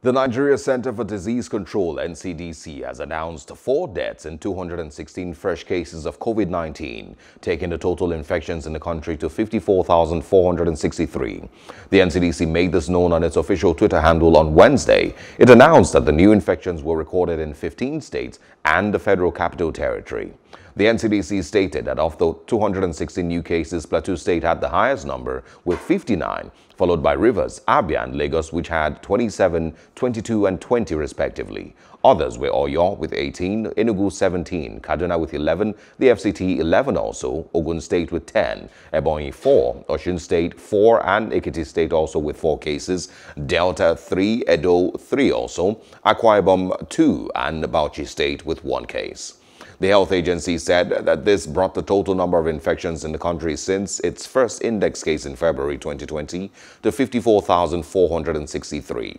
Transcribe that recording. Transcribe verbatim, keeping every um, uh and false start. The Nigeria Center for Disease Control (N C D C) has announced four deaths and two hundred sixteen fresh cases of COVID nineteen, taking the total infections in the country to fifty-four thousand four hundred sixty-three. The N C D C made this known on its official Twitter handle on Wednesday. It announced that the new infections were recorded in fifteen states and the Federal Capital Territory. The N C D C stated that of the two hundred sixteen new cases, Plateau State had the highest number with fifty-nine, followed by Rivers, Abia and Lagos, which had twenty-seven, twenty-two and twenty respectively. Others were Oyo with eighteen, Enugu seventeen, Kaduna with eleven, the F C T eleven also, Ogun State with ten, Ebonyi four, Osun State four and Ekiti State also with four cases, Delta three, Edo three also, Akwa Ibom two and Bauchi State with one case. The health agency said that this brought the total number of infections in the country since its first index case in February twenty twenty to fifty-four thousand four hundred sixty-three.